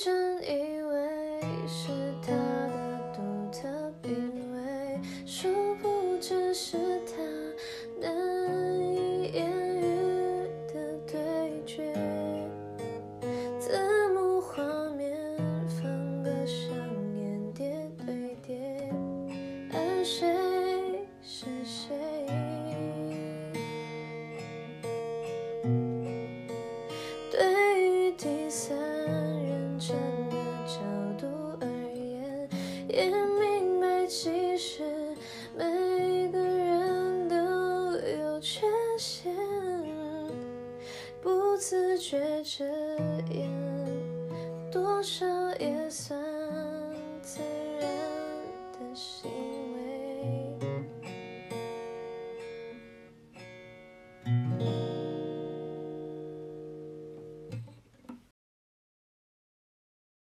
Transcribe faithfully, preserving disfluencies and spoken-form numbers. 真以为是他的独特品味，殊不知是他难以言喻的对决。字幕画面放得像眼蝶对蝶，而谁是谁？对于第三人称的角度而言，也明白其实每个人都有缺陷，不自觉之言，多少也算。